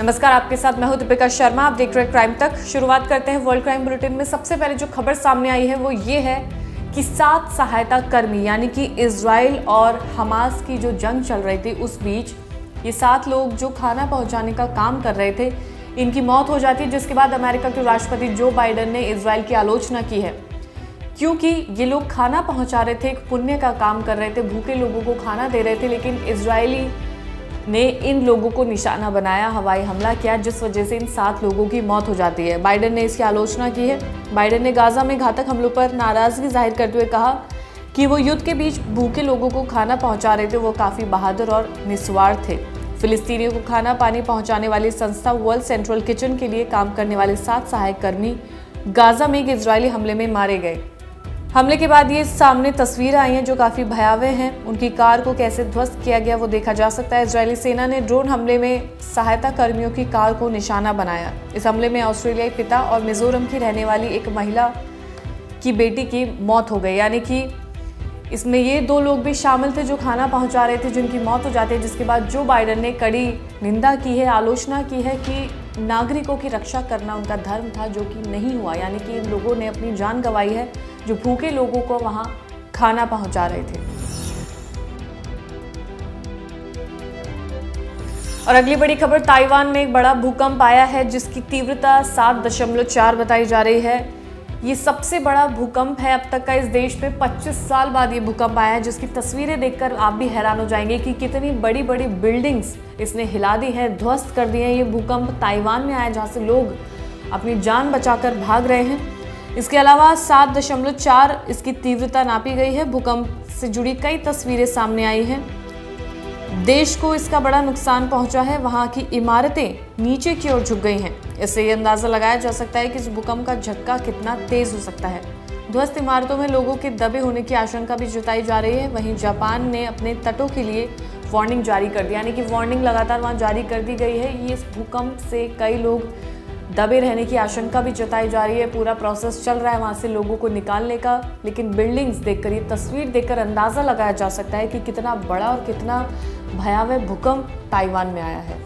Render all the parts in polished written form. नमस्कार, आपके साथ मैं हूं दीपिका शर्मा। आप देख रहे हैं क्राइम तक। शुरुआत करते हैं वर्ल्ड क्राइम बुलेटिन में। सबसे पहले जो खबर सामने आई है वो ये है कि 7 सहायता कर्मी यानी कि इजराइल और हमास की जो जंग चल रही थी उस बीच ये 7 लोग जो खाना पहुंचाने का काम कर रहे थे इनकी मौत हो जाती है, जिसके बाद अमेरिका के राष्ट्रपति जो बाइडन ने इजराइल की आलोचना की है क्योंकि ये लोग खाना पहुँचा रहे थे, एक पुण्य का काम कर रहे थे, भूखे लोगों को खाना दे रहे थे, लेकिन इजरायली ने इन लोगों को निशाना बनाया, हवाई हमला किया, जिस वजह से इन 7 लोगों की मौत हो जाती है। बाइडन ने इसकी आलोचना की है। बाइडन ने गाज़ा में घातक हमलों पर नाराज़गी जाहिर करते हुए कहा कि वो युद्ध के बीच भूखे लोगों को खाना पहुंचा रहे थे, वो काफ़ी बहादुर और निस्वार्थ थे। फिलिस्तीनियों को खाना पानी पहुँचाने वाली संस्था वर्ल्ड सेंट्रल किचन के लिए काम करने वाले 7 सहायक कर्मी गाज़ा में एक इजरायली हमले में मारे गए। हमले के बाद ये सामने तस्वीरें आई हैं जो काफ़ी भयावह हैं। उनकी कार को कैसे ध्वस्त किया गया वो देखा जा सकता है। इजरायली सेना ने ड्रोन हमले में सहायता कर्मियों की कार को निशाना बनाया। इस हमले में ऑस्ट्रेलियाई पिता और मिजोरम की रहने वाली एक महिला की बेटी की मौत हो गई, यानी कि इसमें ये 2 लोग भी शामिल थे जो खाना पहुँचा रहे थे, जिनकी मौत हो जाती है, जिसके बाद जो बाइडन ने कड़ी निंदा की है, आलोचना की है कि नागरिकों की रक्षा करना उनका धर्म था जो कि नहीं हुआ, यानी कि इन लोगों ने अपनी जान गंवाई है जो भूखे लोगों को वहां खाना पहुंचा रहे थे। और अगली बड़ी खबर, ताइवान में एक बड़ा भूकंप आया है जिसकी तीव्रता 7.4 बताई जा रही है। ये सबसे बड़ा भूकंप है अब तक का इस देश में। 25 साल बाद ये भूकंप आया है, जिसकी तस्वीरें देखकर आप भी हैरान हो जाएंगे कि कितनी बड़ी बड़ी बिल्डिंग्स इसने हिला दी हैं, ध्वस्त कर दी हैं। ये भूकंप ताइवान में आया जहाँ से लोग अपनी जान बचाकर भाग रहे हैं। इसके अलावा 7.4 इसकी तीव्रता नापी गई है। भूकंप से जुड़ी कई तस्वीरें सामने आई हैं। देश को इसका बड़ा नुकसान पहुंचा है, वहां की इमारतें नीचे की ओर झुक गई हैं। इससे ये अंदाज़ा लगाया जा सकता है कि इस भूकंप का झटका कितना तेज़ हो सकता है। ध्वस्त इमारतों में लोगों के दबे होने की आशंका भी जताई जा रही है। वहीं जापान ने अपने तटों के लिए वार्निंग जारी कर दी, यानी कि वार्निंग लगातार वहाँ जारी कर दी गई है। इस भूकंप से कई लोग दबे रहने की आशंका भी जताई जा रही है। पूरा प्रोसेस चल रहा है वहाँ से लोगों को निकालने का, लेकिन बिल्डिंग्स देखकर, ये तस्वीर देखकर अंदाज़ा लगाया जा सकता है कि कितना बड़ा और कितना भयावह भूकंप ताइवान में आया है।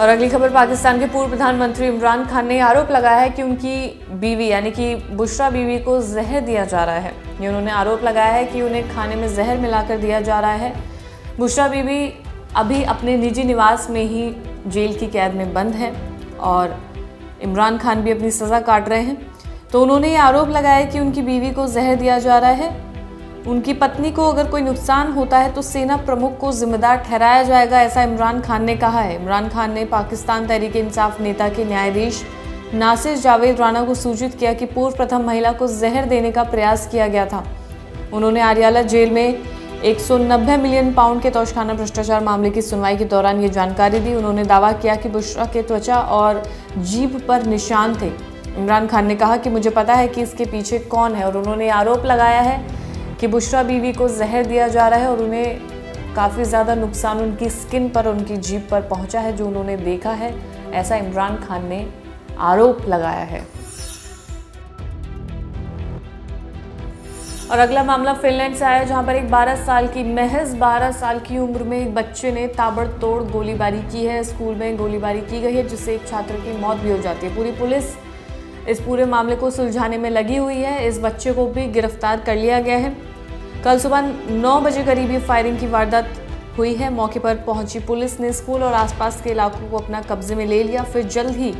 और अगली खबर, पाकिस्तान के पूर्व प्रधानमंत्री इमरान खान ने आरोप लगाया है कि उनकी बीवी यानी कि बुशरा बीवी को जहर दिया जा रहा है। ये उन्होंने आरोप लगाया है कि उन्हें खाने में जहर मिलाकर दिया जा रहा है। बुशरा बीवी अभी अपने निजी निवास में ही जेल की कैद में बंद है और इमरान खान भी अपनी सज़ा काट रहे हैं। तो उन्होंने ये आरोप लगाया कि उनकी बीवी को जहर दिया जा रहा है। उनकी पत्नी को अगर कोई नुकसान होता है तो सेना प्रमुख को जिम्मेदार ठहराया जाएगा, ऐसा इमरान खान ने कहा है। इमरान खान ने पाकिस्तान तहरीक इंसाफ नेता के न्यायाधीश नासिर जावेद राना को सूचित किया कि पूर्व प्रथम महिला को जहर देने का प्रयास किया गया था। उन्होंने आरियाला जेल में 190 मिलियन पाउंड के तोशखाना भ्रष्टाचार मामले की सुनवाई के दौरान ये जानकारी दी। उन्होंने दावा किया कि बुशरा के त्वचा और जीभ पर निशान थे। इमरान खान ने कहा कि मुझे पता है कि इसके पीछे कौन है, और उन्होंने आरोप लगाया है कि बुशरा बीवी को जहर दिया जा रहा है और उन्हें काफ़ी ज़्यादा नुकसान उनकी स्किन पर, उनकी जीभ पर पहुँचा है जो उन्होंने देखा है, ऐसा इमरान खान ने आरोप लगाया है। और अगला मामला फिनलैंड से आया, जहां पर एक 12 साल की, महज 12 साल की उम्र में एक बच्चे ने ताबड़तोड़ गोलीबारी की है। स्कूल में गोलीबारी की गई है जिससे एक छात्र की मौत भी हो जाती है। पूरी पुलिस इस पूरे मामले को सुलझाने में लगी हुई है। इस बच्चे को भी गिरफ्तार कर लिया गया है। कल सुबह 9 बजे करीब ये फायरिंग की वारदात हुई है। मौके पर पहुंची पुलिस ने स्कूल और आसपास के इलाकों को अपना कब्जे में ले लिया। फिर जल्द ही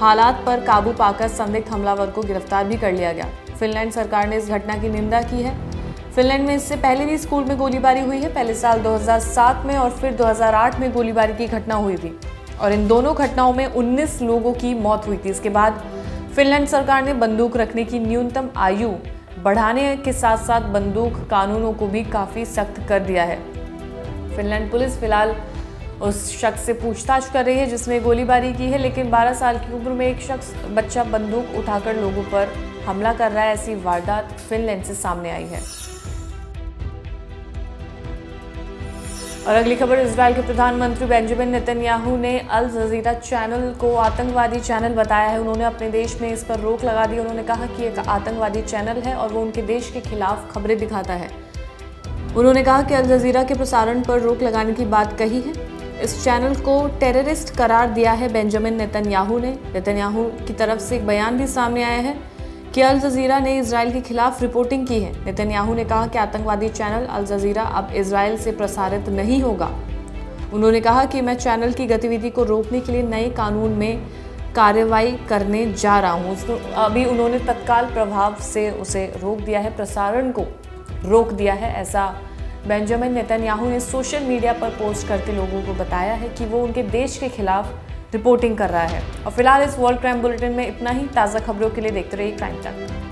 हालात पर काबू पाकर संदिग्ध हमलावर को गिरफ्तार भी कर लिया गया। फिनलैंड सरकार ने इस घटना की निंदा की है। फिनलैंड में इससे पहले भी स्कूल में गोलीबारी हुई है। पहले साल 2007 में और फिर 2008 में गोलीबारी की घटना हुई थी और इन दोनों घटनाओं में 19 लोगों की मौत हुई थी। इसके बाद फिनलैंड सरकार ने बंदूक रखने की न्यूनतम आयु बढ़ाने के साथ साथ बंदूक कानूनों को भी काफ़ी सख्त कर दिया है। फिनलैंड पुलिस फिलहाल उस शख्स से पूछताछ कर रही है जिसने गोलीबारी की है, लेकिन 12 साल की उम्र में एक शख्स बच्चा बंदूक उठाकर लोगों पर हमला कर रहा है, ऐसी वारदात फिनलैंड से सामने आई है। और अगली खबर, इजराइल के प्रधानमंत्री बेंजामिन नेतन्याहू ने अल जजीरा चैनल को आतंकवादी चैनल बताया है। उन्होंने अपने देश में इस पर रोक लगा दी। उन्होंने कहा कि एक आतंकवादी चैनल है और वो उनके देश के खिलाफ खबरें दिखाता है। उन्होंने कहा कि अल जज़ीरा के प्रसारण पर रोक लगाने की बात कही है। इस चैनल को टेररिस्ट करार दिया है बेंजामिन नेतन्याहू ने। नेतन्याहू की तरफ से एक बयान भी सामने आया है कि अल जज़ीरा ने इजराइल के खिलाफ रिपोर्टिंग की है। नेतन्याहू ने कहा कि आतंकवादी चैनल अल जज़ीरा अब इजराइल से प्रसारित नहीं होगा। उन्होंने कहा कि मैं चैनल की गतिविधि को रोकने के लिए नए कानून में कार्रवाई करने जा रहा हूँ। अभी उन्होंने तत्काल प्रभाव से उसे रोक दिया है, प्रसारण को रोक दिया है, ऐसा बेंजामिन नेतन्याहू ने सोशल मीडिया पर पोस्ट करके लोगों को बताया है कि वो उनके देश के खिलाफ रिपोर्टिंग कर रहा है। और फिलहाल इस वर्ल्ड क्राइम बुलेटिन में इतना ही। ताज़ा खबरों के लिए देखते रहिए क्राइम तक।